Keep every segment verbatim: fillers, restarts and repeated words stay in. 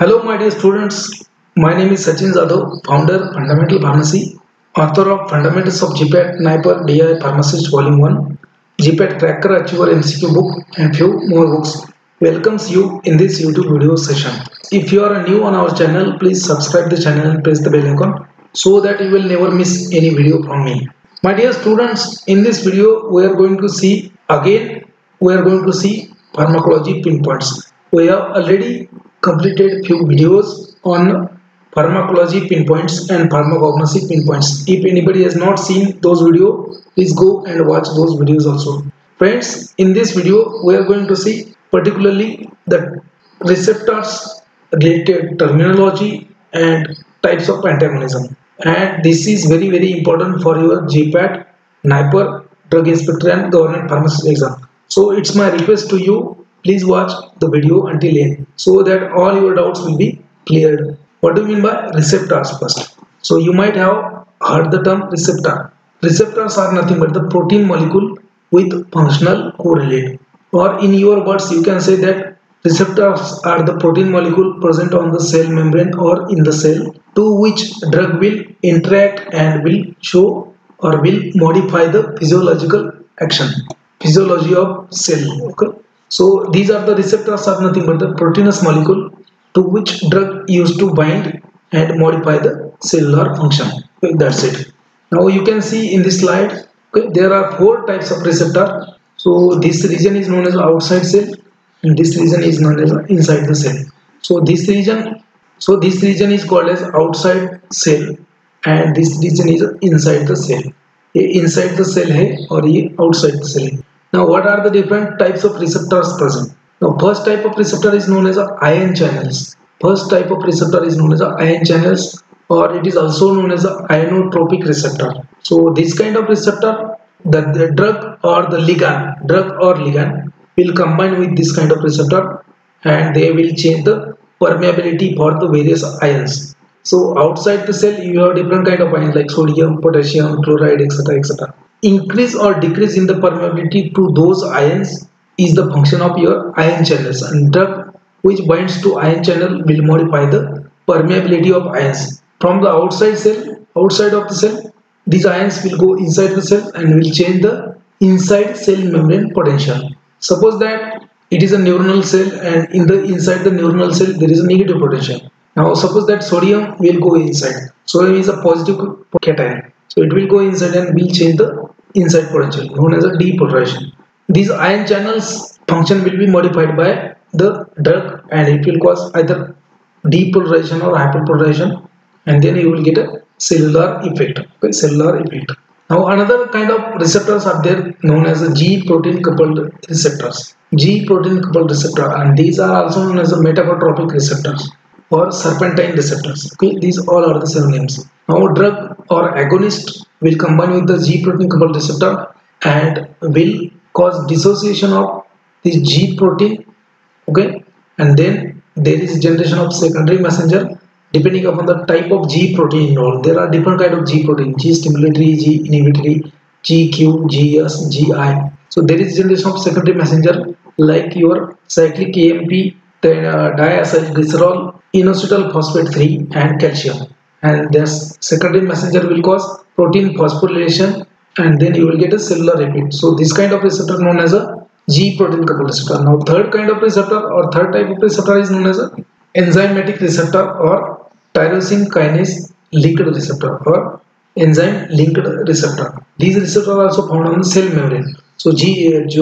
Hello my dear students, my name is Sachin Jadhav, founder Fundamental Pharmacy, author of Fundamentals of GPAT NIPER D I Pharmacist Volume one, GPAT Cracker Achiever M C Q book and few more books. Welcomes you in this YouTube video session. If you are new on our channel, please subscribe the channel and press the bell icon so that you will never miss any video from me. My dear students, in this video we are going to see again we are going to see pharmacology pinpoints. We have already completed few videos on pharmacology pinpoints and pharmacognosy pinpoints. If anybody has not seen those videos, please go and watch those videos also. Friends, in this video we are going to see particularly the receptors related terminology and types of antagonism, and this is very very important for your GPAT NIPER drug inspector and government pharmacist exam. So it's my request to you, please watch the video until end so that all your doubts will be cleared. What do you mean by receptors first? So you might have heard the term receptor. Receptors are nothing but the protein molecule with functional correlate, or in your words you can say that receptors are the protein molecule present on the cell membrane or in the cell to which drug will interact and will show or will modify the physiological action, physiology of cell. Okay? So these are the receptors are nothing but the proteinous molecule to which drug used to bind and modify the cellular function. Okay, that's it. Now you can see in this slide, okay, there are four types of receptor. So this region is known as outside cell and this region is known as inside the cell. So this region, so this region is called as outside cell and this region is inside the cell. ये inside the cell है और ये outside the cell है. Now what are the different types of receptors present? Now first type of receptor is known as ion channels. First type of receptor is known as ion channels, or it is also known as ionotropic receptor. So this kind of receptor, that the drug or the ligand, drug or ligand will combine with this kind of receptor and they will change the permeability for the various ions. So outside the cell you have different kind of ions like sodium, potassium, chloride, etc, et cetera. Increase or decrease in the permeability to those ions is the function of your ion channels, and drug which binds to ion channel will modify the permeability of ions. From the outside cell, outside of the cell, these ions will go inside the cell and will change the inside cell membrane potential. Suppose that it is a neuronal cell and in the inside the neuronal cell there is a negative potential. Now suppose that sodium will go inside. Sodium is a positive cation. So it will go inside and will change the inside potential, known as a depolarization. These ion channels function will be modified by the drug and it will cause either depolarization or hyperpolarization, and then you will get a cellular effect. Okay, cellular effect. Now another kind of receptors are there known as a G-protein coupled receptors. G-protein coupled receptor, and these are also known as a metabotropic receptors or serpentine receptors. Okay, these all are the synonyms. Now drug or agonist will combine with the G-protein coupled receptor and will cause dissociation of this G-protein. Okay, and then there is generation of secondary messenger. Depending upon the type of G protein involved, there are different kind of G protein: G stimulatory, G inhibitory, G Q, G S, G I. So there is generation of secondary messenger like your cyclic A M P, then uh, diacylglycerol, inositol phosphate three, and calcium. And this secondary messenger will cause protein phosphorylation, and then you will get a cellular effect. So this kind of receptor known as a G protein coupled receptor. Now third kind of receptor or third type of receptor is known as a enzymatic receptor or tyrosine kinase linked receptor or enzyme linked receptor. These receptors are also found on the cell membrane. So G, G,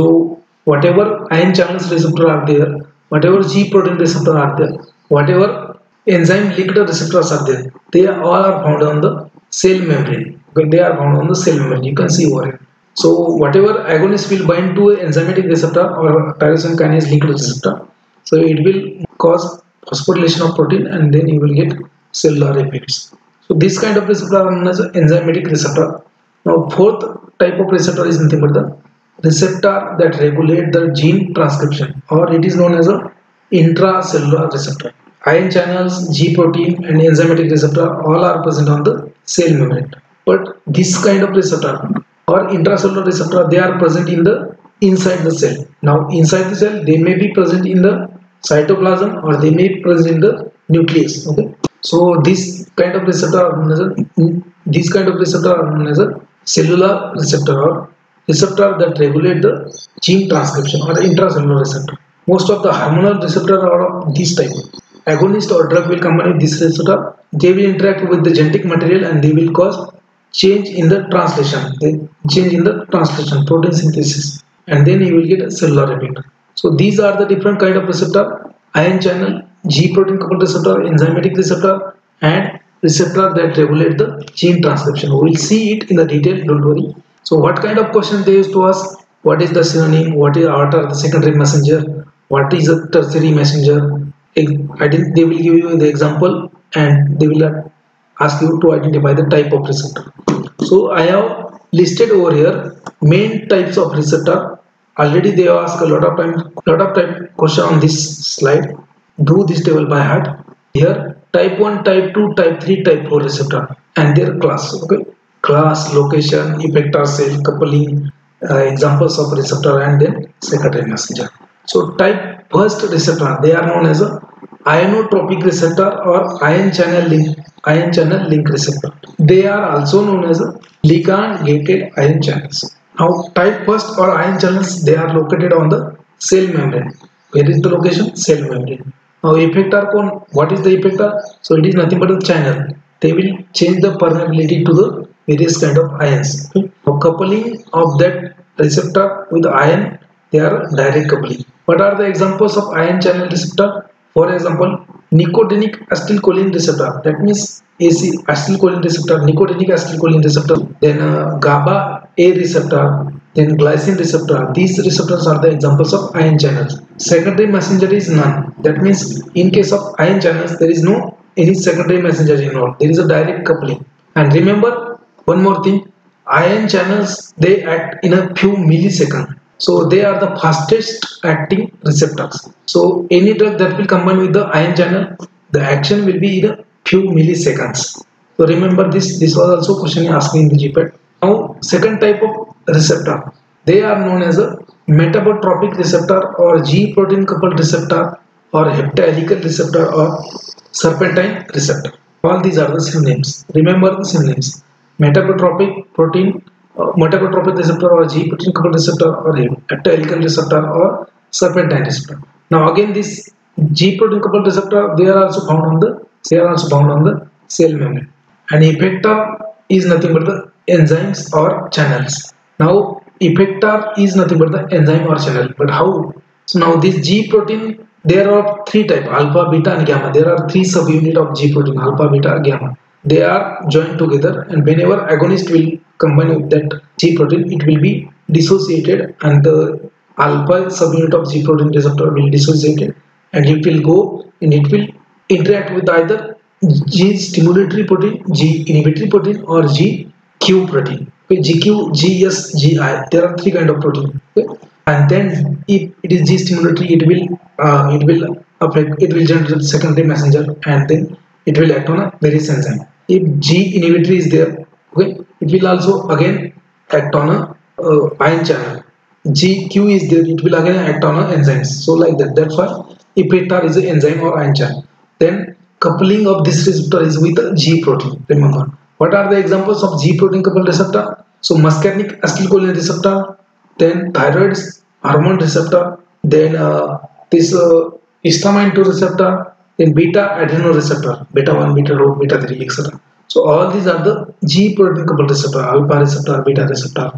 whatever ion channels receptor are there, whatever G protein receptor are there, whatever enzyme linked receptors are there, they all are found on the cell membrane. Okay, they are found on the cell membrane. You can see over it. So whatever agonist will bind to an enzymatic receptor or tyrosine kinase linked receptor, so it will cause phosphorylation of protein and then you will get cellular effects. So this kind of receptor are known as enzymatic receptor. Now fourth type of receptor is nothing but the receptor that regulate the gene transcription, or it is known as a intracellular receptor. Ion channels, G protein and enzymatic receptor all are present on the cell membrane, but this kind of receptor or intracellular receptor, they are present in the inside the cell. Now inside the cell they may be present in the cytoplasm or they may be present in the nucleus. Okay, so this kind of receptor organizer, this kind of receptor organizer, cellular receptor or receptor that regulate the gene transcription or the intracellular receptor. Most of the hormonal receptor are of this type. Agonist or drug will combine with this receptor. They will interact with the genetic material and they will cause change in the translation. They change in the translation, protein synthesis, and then you will get a cellular effect. So these are the different kind of receptor: ion channel, G-protein coupled receptor, enzymatic receptor, and receptor that regulate the gene transcription. We will see it in the detail. Don't worry. So what kind of questions they used to ask? What is the synonym? What is what are the secondary messenger? What is the tertiary messenger? I think they will give you the example and they will ask you to identify the type of receptor. So I have listed over here main types of receptor. Already they ask a lot of time, lot of type question on this slide. Do this table by heart. Here type one, type two, type three, type four receptor and their class. Okay, class, location, effector cell, coupling, uh, examples of receptor, and then secondary messenger. So type first receptor, they are known as a ionotropic receptor or ion channel link ion channel link receptor. They are also known as ligand gated ion channels. Now type first or ion channels, they are located on the cell membrane. Where is the location? Cell membrane. Now effector cone, what is the effector? So it is nothing but a channel. They will change the permeability to the various kind of ions. Okay. Now coupling of that receptor with the ion, they are direct coupling. What are the examples of ion channel receptor? For example, nicotinic acetylcholine receptor, that means A C acetylcholine receptor, nicotinic acetylcholine receptor, then uh, GABA A receptor, then glycine receptor. These receptors are the examples of ion channels. Secondary messenger is none. That means in case of ion channels, there is no any secondary messenger involved. There is a direct coupling. And remember one more thing, ion channels, they act in a few milliseconds. So they are the fastest acting receptors. So any drug that will combine with the ion channel, the action will be in a few milliseconds. So remember this, this was also question asked in the G PAT. Now second type of receptor, they are known as a metabotropic receptor or G-protein coupled receptor or heptahelical receptor or serpentine receptor. All these are the synonyms. Remember the synonyms: metabotropic protein, Uh, metabotropic receptor or G-protein coupled receptor or heptahelical receptor or serpentine receptor. Now again, this G-protein coupled receptor, they are also found on the they are also found on the cell membrane. And effector is nothing but the enzymes or channels. Now effector is nothing but the enzyme or channel. But how? So now this G-protein, there are three types: alpha, beta, and gamma. There are three subunits of G-protein: alpha, beta, gamma. They are joined together, and whenever agonist will combine with that G-protein, it will be dissociated, and the alpha subunit of G-protein receptor will dissociate, and it will go and it will interact with either G-stimulatory protein, G-inhibitory protein, or G Q protein. Okay, G Q, G S, G I. There are three kind of protein. Okay? And then if it is G-stimulatory, it will uh, it will affect, it will generate secondary messenger, and then it will act on a various enzyme. If G-inhibitory is there, okay, it will also again act on a uh, ion channel. G Q is there, it will again act on a enzymes. So like that, that's why effector is an enzyme or ion channel. Then coupling of this receptor is with a G protein. Remember, what are the examples of G protein coupled receptor? So muscarinic acetylcholine receptor, then thyroid hormone receptor, then uh, this uh, histamine two receptor, then beta adrenoreceptor, beta one, beta two, beta three, et cetera. So all these are the G-protein coupled receptor, alpha receptor, beta receptor,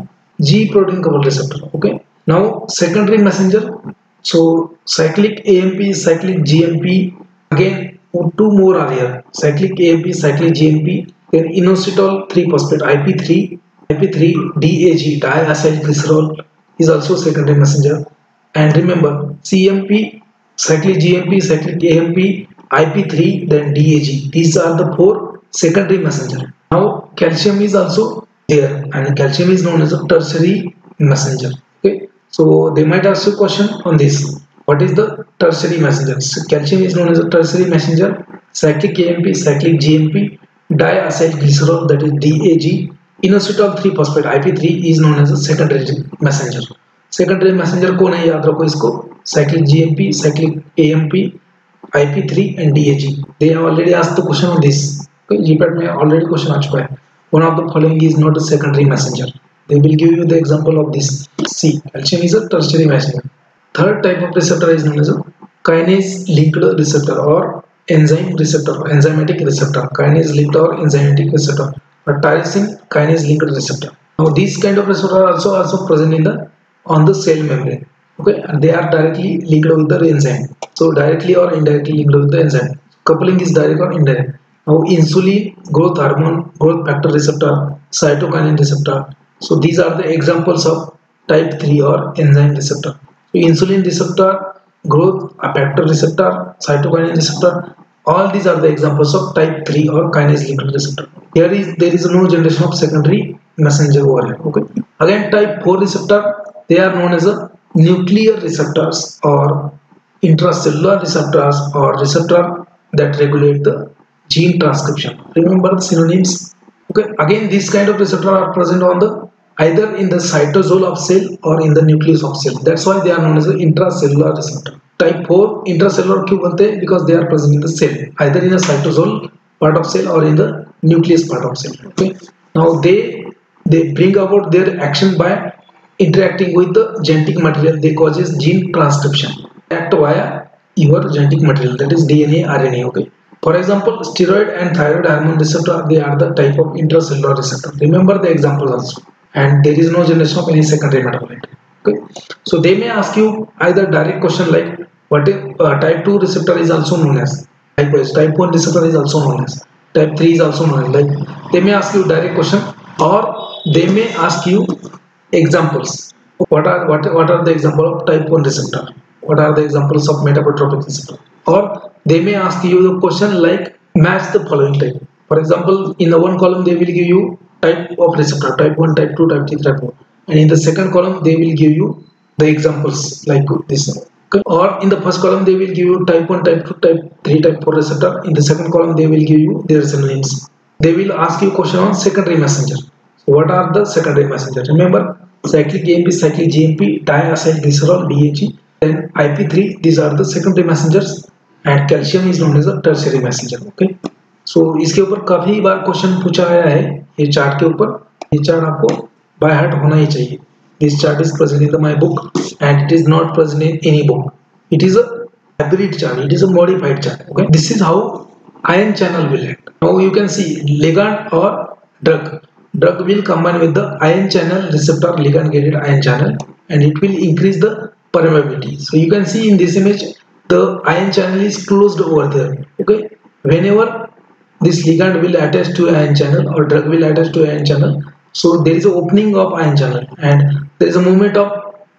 G-protein coupled receptor. Okay. Now secondary messenger. So cyclic A M P, cyclic G M P. Again, two more are here: cyclic A M P, cyclic G M P. Then inositol three phosphate, I P three, I P three, D A G, diacylglycerol is also secondary messenger. And remember C M P, cyclic G M P, cyclic A M P, I P three, then D A G. These are the four secondary messenger. Now calcium is also there, and calcium is known as a tertiary messenger. Okay, so they might ask you a question on this: what is the tertiary messenger? So calcium is known as a tertiary messenger: cyclic A M P, cyclic G M P, diacylglycerol, that is D A G, inositol three phosphate, I P three is known as a secondary messenger. Secondary messenger कौन है? याद रखो इसको: cyclic G M P, cyclic A M P, I P three and D A G. They have already asked the question on this. G PAT may already question asked. One of the following is not a secondary messenger. They will give you the example of this. C. Calcium is a tertiary messenger. Third type of receptor is known as a kinase linked receptor or enzyme receptor, enzymatic receptor, kinase linked or enzymatic receptor, or tyrosine kinase linked receptor. Now these kind of receptors are also also present in the on the cell membrane. Okay, and they are directly linked with the enzyme. So directly or indirectly linked with the enzyme. Coupling is direct or indirect. Now insulin, growth hormone, growth factor receptor, cytokine receptor. So these are the examples of type three or enzyme receptor. So insulin receptor, growth factor receptor, cytokine receptor, all these are the examples of type three or kinase linked receptor. Here is there is no generation of secondary messenger over here. Okay. Again, type four receptor, they are known as a nuclear receptors or intracellular receptors or receptor that regulate the gene transcription. Remember the synonyms. Okay. Again, these kind of receptors are present on the either in the cytosol of cell or in the nucleus of cell. That's why they are known as the intracellular receptor. Type four intracellular क्यों बनते हैं? Because they are present in the cell, either in the cytosol part of cell or in the nucleus part of cell. Okay. Now they they bring about their action by interacting with the genetic material. They causes gene transcription. Act via your genetic material, that is D N A, R N A. Okay. For example, steroid and thyroid hormone receptor, they are the type of intracellular receptor. Remember the example also. And there is no generation of any secondary metabolite. Okay, so they may ask you either direct question like what if, uh, type two receptor is also known as likewise type one receptor is also known as type three is also known as, like they may ask you direct question or they may ask you examples. What are what what are the example of type one receptor? What are the examples of metabotropic receptor? Or they may ask you the question like match the following type. For example, in the one column they will give you type of receptor, type one, type two, type three, type four, and in the second column they will give you the examples like this. Okay. Or in the first column they will give you type one, type two, type three, type four receptor. In the second column they will give you their synonyms. They will ask you question on secondary messenger. So what are the secondary messenger? Remember cyclic A M P, cyclic G M P, diacylglycerol, D A G, then I P three, these are the secondary messengers, and calcium is known as a tertiary messenger. Okay. So इसके ऊपर काफी बार question पूछा गया है ये chart के ऊपर. ये चार्ट आपको बाय हार्ट होना ही चाहिए. This chart is present in my book and it is not present in any book. It is a hybrid chart. It is a modified chart. Okay. This is how ion channel will act. Now you can see ligand or drug. Drug will combine with the ion channel receptor, ligand gated ion channel, and it will increase the permeability. So you can see in this image the ion channel is closed over there. Okay. Whenever this ligand will attach to ion channel or drug will attach to ion channel, so there is an opening of ion channel and there is a movement of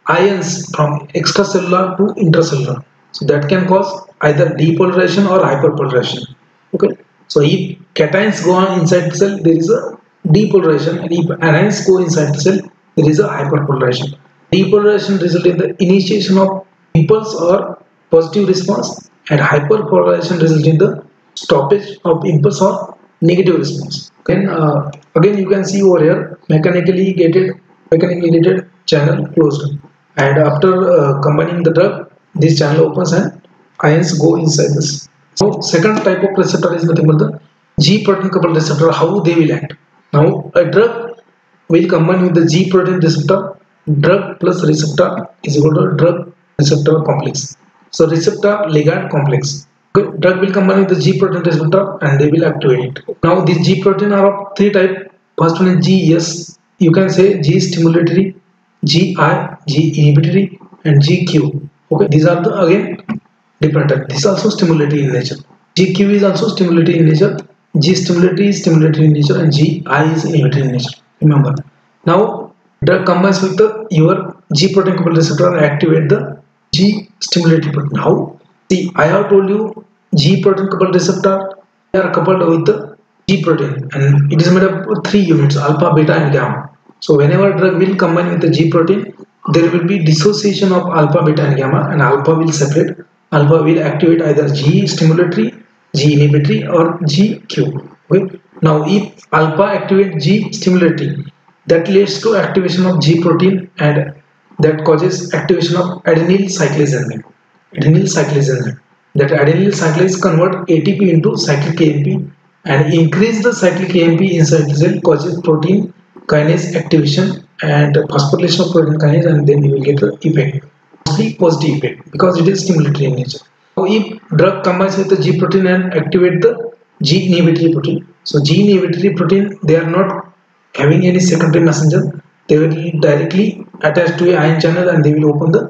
ions from extracellular to intracellular. So that can cause either depolarization or hyperpolarization. Okay. So if cations go on inside the cell, there is a depolarization, and if anions go inside the cell, there is a hyperpolarization. Depolarization results in the initiation of impulse or positive response, and hyperpolarization results in the stoppage of impulse or negative response. Then uh, again you can see over here mechanically gated, mechanically gated channel closed, and after uh, combining the drug, this channel opens and ions go inside this. So second type of receptor is nothing but the G-protein coupled receptor. How they will act? Now a drug will combine with the G-protein receptor. Drug plus receptor is equal to drug receptor complex. So receptor ligand complex. Drug will combine with the G-protein receptor and they will activate it. Now these G-protein are of three types. First one is G S. You can say G stimulatory, G I, G inhibitory, and G Q. Okay, these are the again different types. This is also stimulatory in nature. G Q is also stimulatory in nature. G stimulatory is stimulatory in nature, and G I is inhibitory in nature. Remember. Now drug combines with the your G-protein coupled receptor and activate the G stimulatory protein. How? See, I have told you G-protein coupled receptor, they are coupled with the G-protein, and it is made up of three units, alpha, beta and gamma. So whenever drug will combine with the G-protein, there will be dissociation of alpha, beta and gamma, and alpha will separate. Alpha will activate either G stimulatory, G inhibitory or G Q. Okay? Now if alpha activates G stimulatory, that leads to activation of G-protein, and that causes activation of adenyl cyclase enzyme. Adenyl cyclase enzyme. that adenyl cyclase convert A T P into cyclic A M P and increase the cyclic A M P inside the cell, causes protein kinase activation and phosphorylation of protein kinase, and then you will get the effect, mostly positive effect, because it is stimulatory in nature. So if drug combines with the G protein and activate the G inhibitory protein, so G inhibitory protein, they are not having any secondary messenger, they will directly attach to a ion channel and they will open the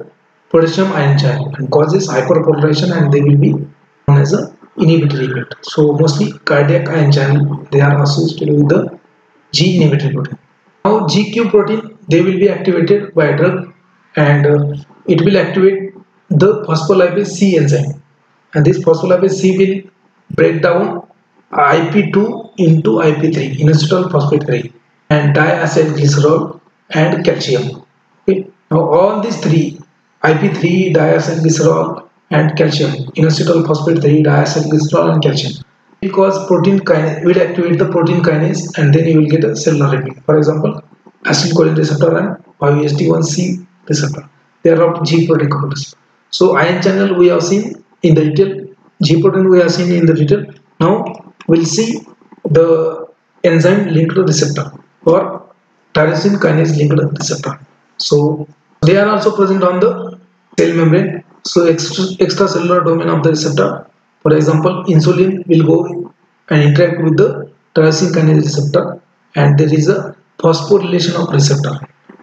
potassium ion channel and causes hyperpolarization, and they will be known as a inhibitory effect. So mostly cardiac ion channel, they are associated with the G inhibitory protein. Now G Q protein, they will be activated by a drug, and uh, it will activate the phospholipase C enzyme, and this phospholipase C will break down I P two into I P three, inositol phosphate three, and diacylglycerol and calcium. Okay. Now all these three, I P three, diacylglycerol and calcium, inositol phosphate three, diacylglycerol and calcium, will cause protein kinase, will activate the protein kinase, and then you will get a cellular repeat. For example, acetylcholine receptor and five H T one C receptor. They are of G-protein coupled receptor. So ion channel we have seen in the detail, G-protein we have seen in the detail. Now we'll see the enzyme linked to receptor or tyrosine kinase linked to receptor. So they are also present on the cell membrane. So extra, extracellular domain of the receptor. For example, insulin will go and interact with the tyrosine kinase receptor, and there is a phosphorylation of receptor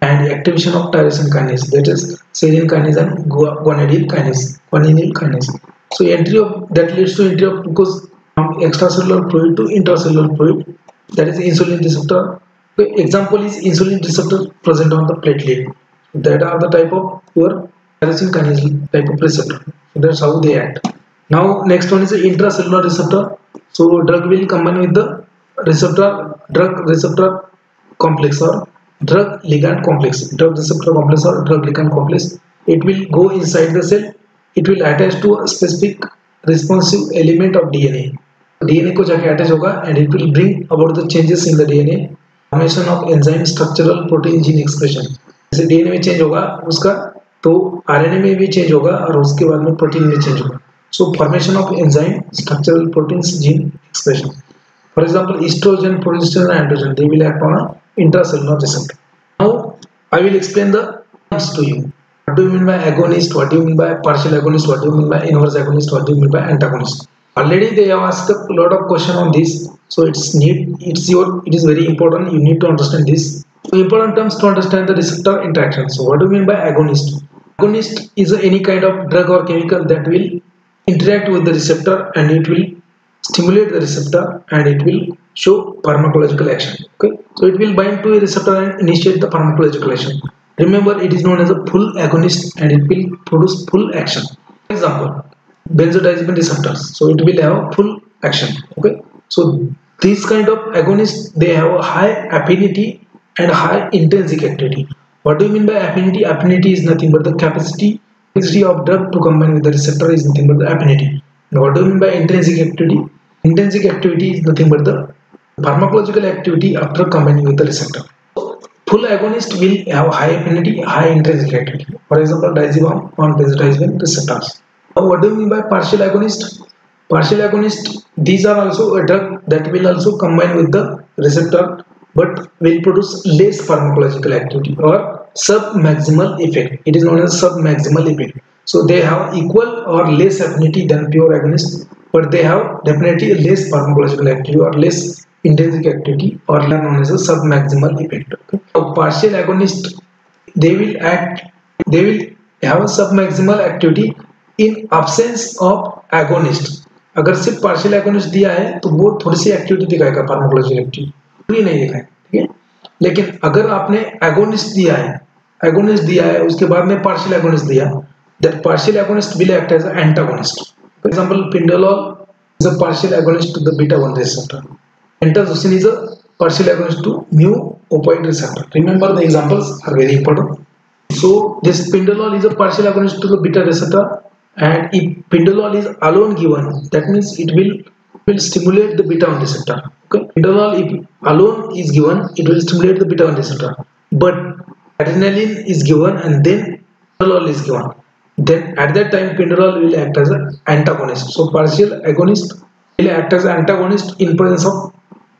and activation of tyrosine kinase, that is serine kinase and guanidine kinase, guanidine kinase. So entry of that leads to entry of glucose from extracellular fluid to intracellular fluid, that is insulin receptor. The example is insulin receptor present on the platelet. That are the type of your tyrosine kinase type of receptor. So that's how they act. Now next one is the intracellular receptor. So drug will combine with the receptor drug receptor complex or drug ligand complex, drug receptor complex or drug ligand complex. It will go inside the cell. It will attach to a specific responsive element of D N A. D N A ko jaake attach hoga, and it will bring about the changes in the D N A, formation of enzyme, structural, protein, gene expression. जैसे D N A में change होगा उसका, तो R N A में भी change होगा और उसके बाद में protein में change होगा. So formation of enzyme, structural, proteins, gene expression. For example, estrogen, progesterone, and androgen, they will act on an intracellular receptor. Now I will explain the terms to you. What do you mean by agonist? What do you mean by partial agonist? What do you mean by inverse agonist? What do you mean by antagonist? Already they have asked a lot of question on this, so it's need it's your it is very important. You need to understand this. So important terms to understand the receptor interaction. So what do you mean by agonist? Agonist is any kind of drug or chemical that will interact with the receptor, and it will stimulate the receptor, and it will show pharmacological action. Okay, so it will bind to a receptor and initiate the pharmacological action. Remember, it is known as a full agonist, and it will produce full action. For example, benzodiazepine receptors. So it will have full action. Okay, so these kind of agonists, they have a high affinity and high intrinsic activity. What do you mean by affinity? Affinity is nothing but the capacity capacity of drug to combine with the receptor is nothing but the affinity. Now what do you mean by intrinsic activity? Intrinsic activity is nothing but the pharmacological activity after combining with the receptor. So, full agonist will have high affinity, high intrinsic activity. For example, diazepam on benzodiazepine receptors. Now what do you mean by partial agonist? Partial agonist, these are also a drug that will also combine with the receptor, but will produce less pharmacological activity or submaximal effect. It is known as submaximal effect. So they have equal or less affinity than pure agonist, but they have definitely less pharmacological activity or less intrinsic activity, or known as a submaximal effect. Okay. So partial agonist, they will act, they will have a submaximal activity in absence of agonist. अगर सिर्फ partial agonist दिया है, तो वो थोड़ी सी activity दिखाएगा pharmacological activity, पूरी नहीं दिखाएगा, ठीक है? लेकिन अगर आपने agonist दिया है, agonist दिया है, उसके बाद में partial agonist दिया, that partial agonist will act as an antagonist. For example, Pindolol is a partial agonist to the beta one receptor. Enterzocin is a partial agonist to mu opioid receptor. Remember, the examples are very important. So this Pindolol is a partial agonist to the beta receptor, and if Pindolol is alone given, that means it will will stimulate the beta one receptor. Okay? Pindolol, if alone is given, it will stimulate the beta one receptor. But adrenaline is given, and then Pindolol is given. then at that time Pindolol will act as an antagonist. So partial agonist will act as antagonist in presence of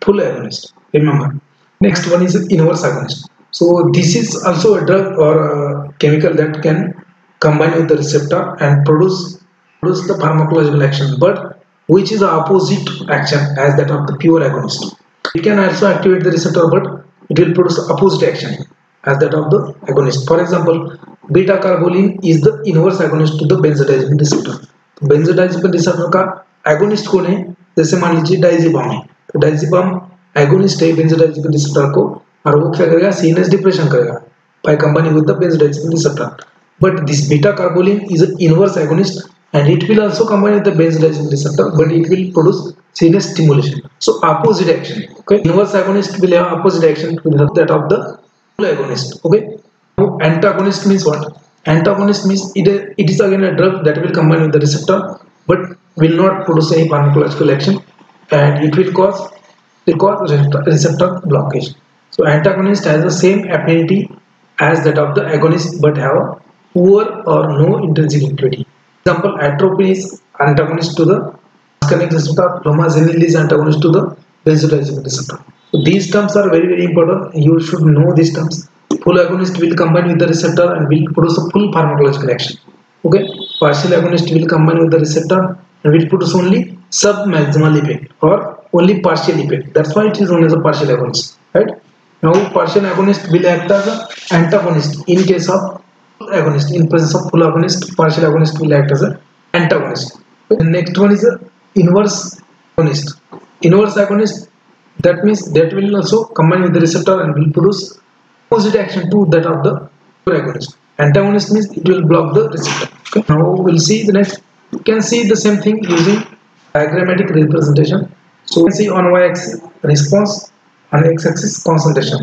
full agonist. Remember, next one is inverse agonist. So this is also a drug or a chemical that can combine with the receptor and produce produce the pharmacological action, but which is the opposite action as that of the pure agonist. It can also activate the receptor, but it will produce opposite action as that of the agonist. For example, beta-carboline is the inverse agonist to the benzodiazepine receptor. Benzodiazepine receptor का agonist कौन है? जैसे मान लीजिए diazepam है, तो diazepam agonist है benzodiazepine receptor को, और वो क्या करेगा? C N S depression करेगा by combining with the benzodiazepine receptor. But this beta-carboline is an inverse agonist and it will also combine with the benzodiazepine receptor, but it will produce C N S stimulation. So opposite action. Okay, inverse agonist will have opposite action to that of the agonist. Okay. Now, antagonist means what? Antagonist means it, it is again a drug that will combine with the receptor but will not produce any pharmacological action, and it will cause it cause receptor blockage. So antagonist has the same affinity as that of the agonist but have poor or no intrinsic activity. Example, atropine is antagonist to the muscarinic receptor, bromazenil is antagonist to the benzodiazepine receptor. So these terms are very very important. You should know these terms. Full agonist will combine with the receptor and will produce a full pharmacological action. Okay, partial agonist will combine with the receptor and will produce only sub-maximal effect or only partial effect. That's why it is known as a partial agonist. Right? Now, partial agonist will act as an antagonist in case of full agonist. In presence of full agonist, partial agonist will act as an antagonist. Okay? The next one is a inverse agonist. Inverse agonist, that means that will also combine with the receptor and will produce opposite action to that of the agonist. Antagonist means it will block the receptor. Okay. Now we'll see the next. You can see the same thing using diagrammatic representation. So you can see on y-axis response, on x-axis concentration,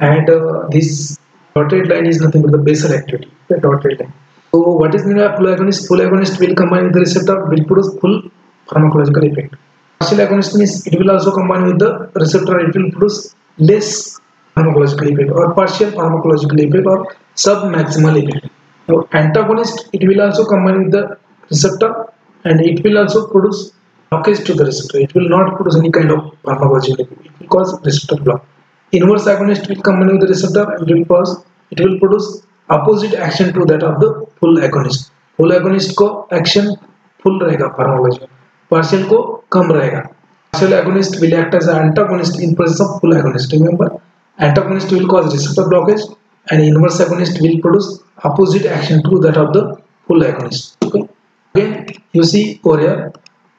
and uh, this dotted line is nothing but the basal activity. The dotted line. So what is meant by full agonist? Full agonist will combine with the receptor, will produce full pharmacological effect. Partial agonist means it will also combine with the receptor, it will produce less pharmacological effect or partial pharmacological effect or sub-maximal effect. Now, antagonist, it will also combine with the receptor and it will also produce blockage to the receptor. It will not produce any kind of pharmacological effect. It will cause receptor block. Inverse agonist will combine with the receptor and it will cause, it will produce opposite action to that of the full agonist. Full agonist ko action full rahega pharmacological. Partial ko kam rahega. Partial agonist will act as an antagonist in presence of full agonist. Remember, antagonist will cause receptor blockage and inverse agonist will produce opposite action to that of the full agonist. Okay, again you see over here.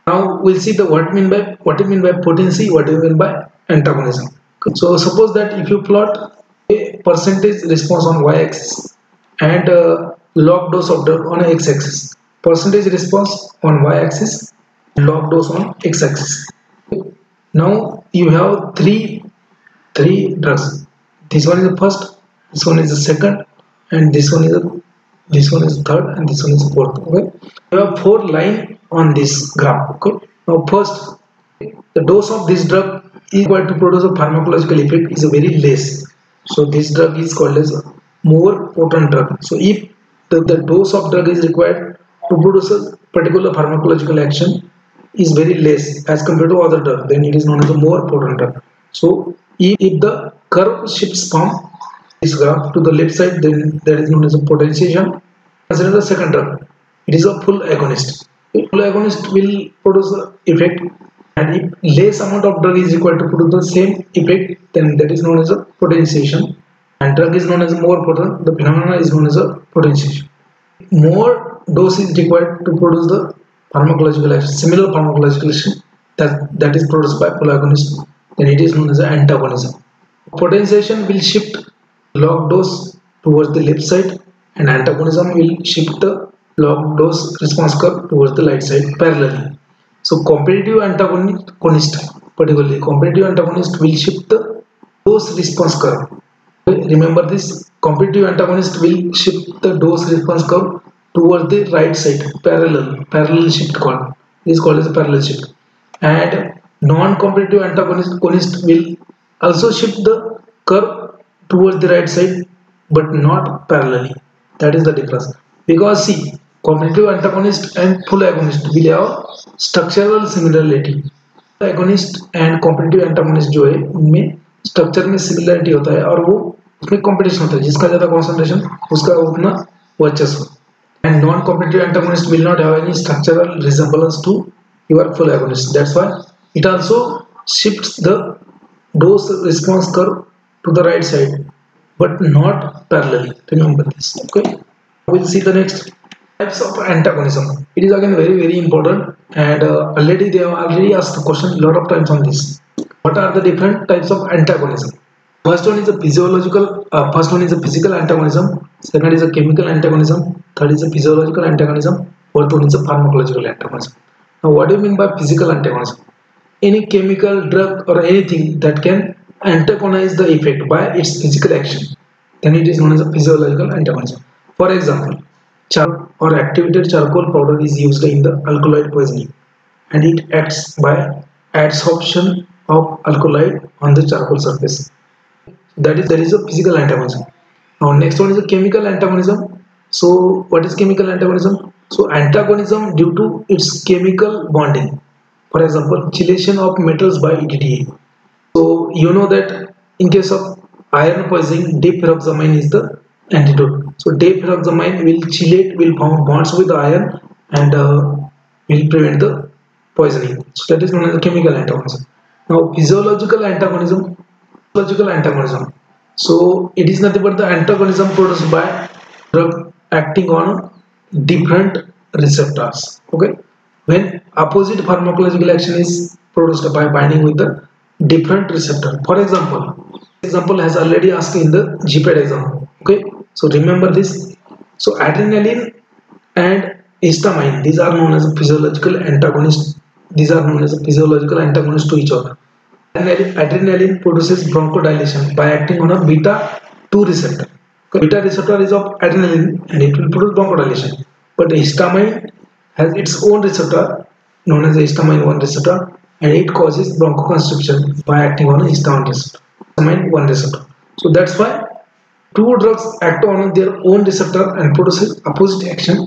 Now we'll see the what mean by what do you mean by potency, what do you mean by antagonism. Okay. So suppose that if you plot a percentage response on y-axis and a log dose of drug on x-axis, percentage response on y-axis, log dose on x-axis. Okay. Now you have three three drugs. This one is the first, this one is the second, and this one is the, this one is the third, and this one is the fourth. Okay, you have four line on this graph. Okay, now first, the dose of this drug is going to produce a pharmacological effect is a very less. So this drug is called as a more potent drug. So if the, the dose of drug is required to produce a particular pharmacological action is very less as compared to other drug, then it is known as a more potent drug. So if the curve shifts from this graph to the left side, then that is known as a potentiation. Consider the second drug. It is a full agonist. The full agonist will produce an effect, and if less amount of drug is required to produce the same effect, then that is known as a potentiation. And drug is known as more potent. The phenomenon is known as a potentiation. More dose is required to produce the pharmacological action, similar pharmacological action that, that is produced by full agonist, then it is known as an antagonism. Potentiation will shift log dose towards the left side and antagonism will shift the log dose response curve towards the right side parallelly. So competitive antagonist, particularly competitive antagonist, will shift the dose response curve. Remember this, competitive antagonist will shift the dose response curve towards the right side parallel, parallel shift called, is called as a parallel shift. And non-competitive antagonist will also shift the curve towards the right side but not parallelly. That is the difference. Because see, Cognitive antagonist and full agonist will have structural similarity. Agonist and competitive antagonist जो है उनमें structure में similarity होता है और वो उसमें competition होता है, जिसका ज्यादा कंसंट्रेशन उसका उतना वर्चस्व. And non competitive antagonist will not have any structural resemblance to your full agonist. That's why it also shifts the dose response curve to the right side but not parallelly. Remember this. Okay, we will see the next types of antagonism. It is again very very important, and uh, already they have already asked the question a lot of times on this. What are the different types of antagonism? First one is a physiological. Uh, first one is a physical antagonism. Second is a chemical antagonism. Third is a physiological antagonism. Fourth one is a pharmacological antagonism. Now, what do you mean by physical antagonism? Any chemical, drug, or anything that can antagonize the effect by its physical action, then it is known as a physiological antagonism. For example, charcoal or activated charcoal powder is used in the alkaloid poisoning, and it acts by adsorption of alkaloid on the charcoal surface. That is, there is a physical antagonism. Now, next one is a chemical antagonism. So, what is chemical antagonism? So, antagonism due to its chemical bonding. For example, chelation of metals by E D T A. So, you know that in case of iron poisoning, deferoxamine is the antidote. So deferoxamine will chelate, will form bonds with iron, and uh, will prevent the poisoning. So that is known as a chemical antagonism. Now, physiological antagonism, physiological antagonism. So it is nothing but the antagonism produced by drug acting on different receptors. Okay, when opposite pharmacological action is produced by binding with the different receptor. For example, example has already asked in the G PAT exam. Okay, so remember this. So adrenaline and histamine, these are known as a physiological antagonist. These are known as a physiological antagonist to each other. Adrenaline, adrenaline produces bronchodilation by acting on a beta two receptor. Okay. Beta receptor is of adrenaline, and it will produce bronchodilation. But histamine has its own receptor known as the histamine one receptor, and it causes bronchoconstriction by acting on a histamine receptor. Histamine one receptor. So that's why two drugs act on their own receptor and produces opposite action.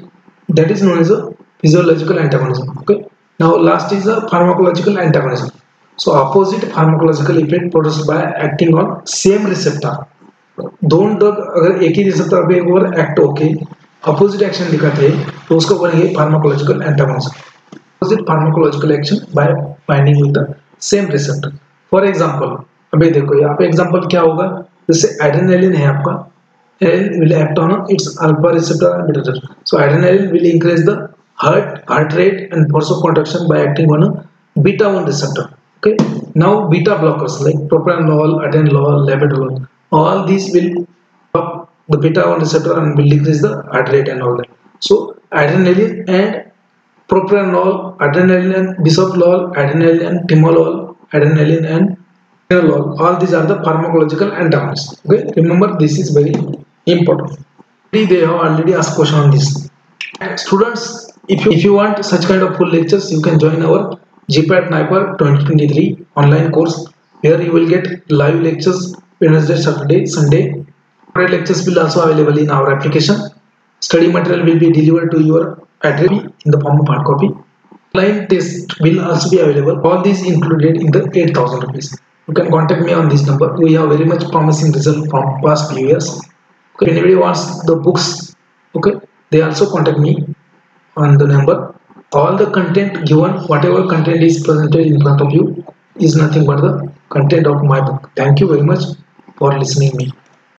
That is known as a physiological antagonism. Okay. Now last is a pharmacological antagonism. So opposite pharmacological effect produced by acting on same receptor. दोनों drug अगर एक ही receptor पे एक बार act होके opposite action दिखाते हैं, तो उसको बोलेंगे pharmacological antagonism. Opposite pharmacological action by binding with the same receptor. For example, अबे देखो यहाँ पे example क्या होगा? जैसे एड्रेनालिन है आपका, adrenaline will act on its alpha receptor and beta receptor. So adrenaline will increase the heart heart rate and force of contraction by acting on beta one receptor. Okay, now beta blockers like propranolol, atenolol, labetalol, all this will block the beta one receptor and will decrease the heart rate and all that. So adrenaline and propranolol, adrenaline and bisoprolol, adrenaline and timolol, adrenaline and all these are the pharmacological antagonists. Okay, remember this is very important. They have already asked question on this. And students, if you, if you want such kind of full lectures, you can join our G PAT NIPER twenty twenty-three online course, where you will get live lectures Wednesday, Saturday, Sunday. Private lectures will also available in our application. Study material will be delivered to your address in the form of hard copy. Online test will also be available. All these included in the eight thousand rupees. You can contact me on this number. We have very much promising result from past few years. Okay. If anybody wants the books, okay, they also contact me on the number. All the content given, whatever content is presented in front of you, is nothing but the content of my book. Thank you very much for listening to me.